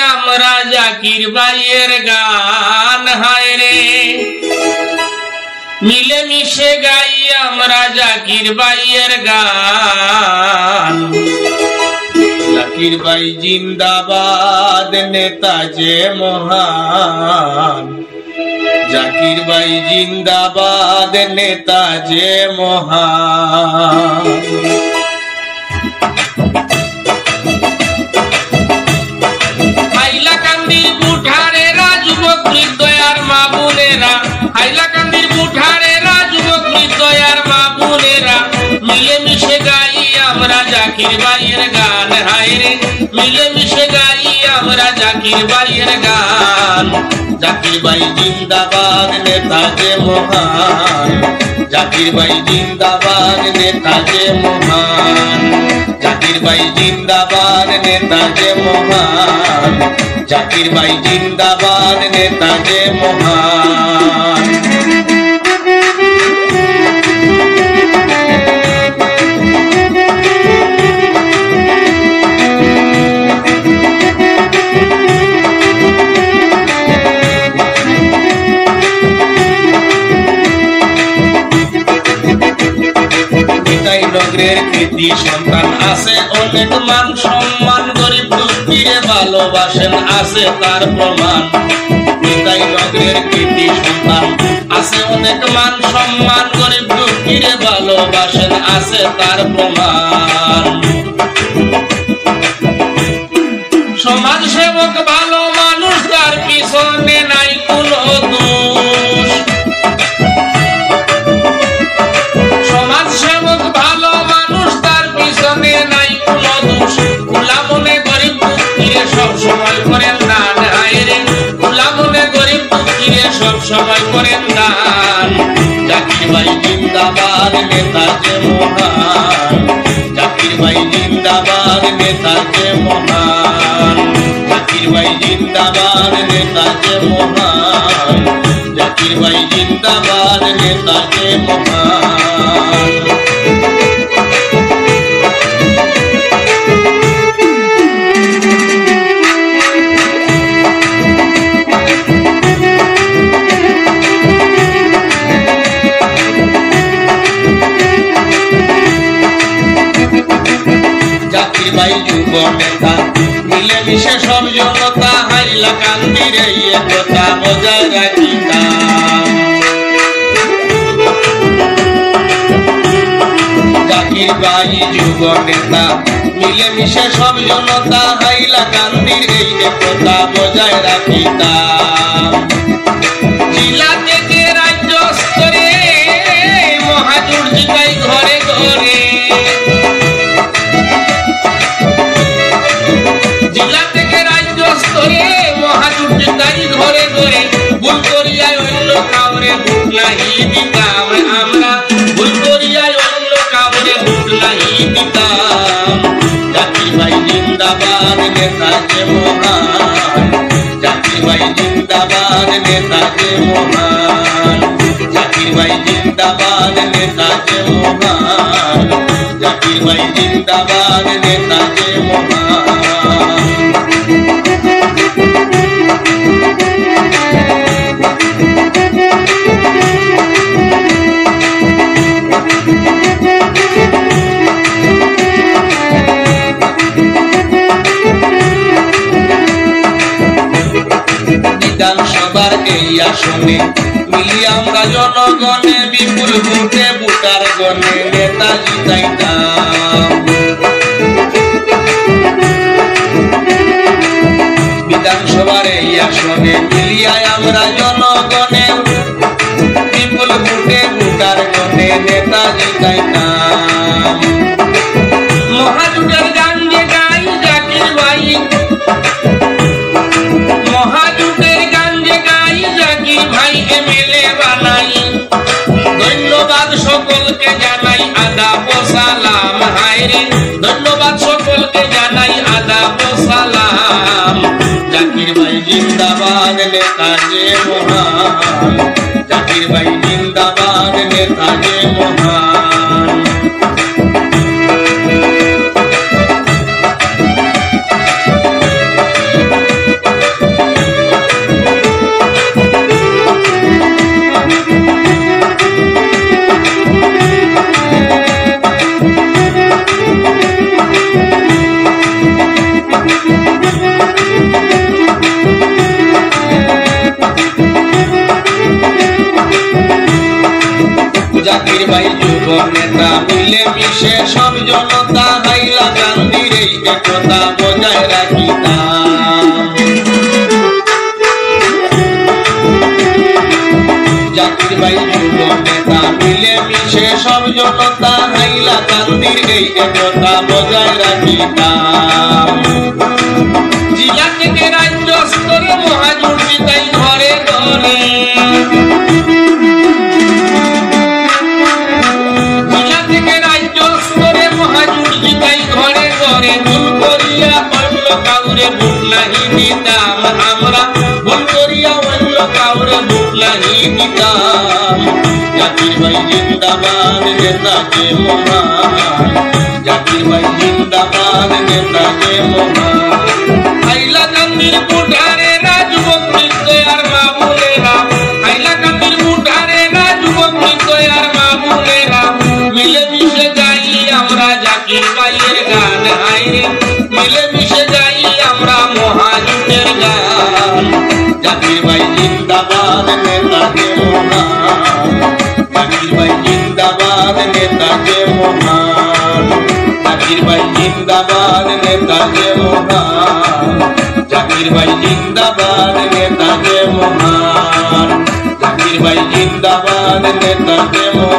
दिया मरा जाकिर भाईर गान हाय रे। मिले मिशे गाइया मरा जाकिर भाईर गान। जाकिर भाई जिंदाबाद नेताजी महान। जाकिर भाई जिंदाबाद नेताजी महान। हाइलाकांदी बुठारेरा जुबक मृतयार मा बोनेरा मिले मिशे गाई हमरा जाकिर भाईर गान हाय रे। मिले मिशे गाई हमरा जाकिर भाईर गान। जाकिर भाई जिंदाबाद नेताजी महान। जाकिर भाई जिंदाबाद नेताजी महान। जाकिर भाई जिंदाबाद नेताजी महान। जाकिर भाई जिंदाबाद नेताजी महान। खेती सन्तान आसे अनेक मान सम्मान गरीब दुखीरे भालोबासेन आसे तार प्रमाण। निताई नगरेर खेती सन्तान आसे अनेक मान सम्मान गरीब दुखीरे भालोबासेन आसे तार प्रमाण। समाज सेवक भालो मानुष तार पिछने नाई कोनो दोष। समाज सेवक भालो जाकिर भाई जिंदाबाद नेताजी महान। जाकिर भाई जिंदाबाद नेताजी महान। जाकिर भाई जिंदाबाद नेताजी महान। जाकिर भाई जिंदाबाद नेताजी महान। मिले मिशे सब जनता हाइलाकांदिर एकता बजाय राखिता। जाकिर भाई जुब नेता मिले मिशे सब जनता हाइलाकांदिर एकता बजाय राखिता। जिला के राज्य स्तरे महाजुर्जिकाई घरे घरे। जाकिर भाई जिंदाबाद नेताजी महान। जाकिर भाई जिंदाबाद नेताजी महान। जाकिर भाई जिंदाबाद नेताजी महान। जाकिर भाई जिंदाबाद नेताजी महान। मिलिया हमरा जनगणे विपुल भोटे भोटार गणे नेताजी जिताइताम। विधानसभार এই আসনে মিলিয়া আমরা জনগণে বিপুল ভোটে ভোটার গণে নেতাজি জিতাইতাম। মহাজোটের গান যে গাই জাকির ভাই जाकिर भाई जिंदाबाद नेताजी महान। जाकिर भाई जिंदाबाद नेताजी महान। জাকির ভাই যুব নেতা মিলে মিশে সব জনতা হাইলাকান্দির এই একতা বজায় রাখিতা। জাকির ভাই যুব নেতা মিলে মিশে সব জনতা হাইলাকান্দির এই একতা বজায় রাখিতা। জিলা থেকে রাজ্য স্তরে মহাজোট জিতাই ঘরে ঘরে जाकिर भाई जिंदाबाद नेता के मोहन। जाकिर भाई जिंदाबाद नेता के मोहन। हाइलाकांदिर बुढ़ारे ना युवक नृत्य यार मामूलेरा। हाइलाकांदिर बुढ़ारे ना युवक नृत्य यार मामूलेरा मिले मिशे गाई हमरा जाकिर भाईर गान। हाय रे मिले मिशे गाई हमरा महाजुटेर गान। जाकिर भाई जिंदाबाद नेता के मोहन। जाकिर भाई जिंदाबाद नेता के मोहन। जाकिर भाई जिंदाबाद नेता के मोहन। जाकिर भाई जिंदाबाद नेता के मोहन। जाकिर भाई जिंदाबाद नेता के मोहन।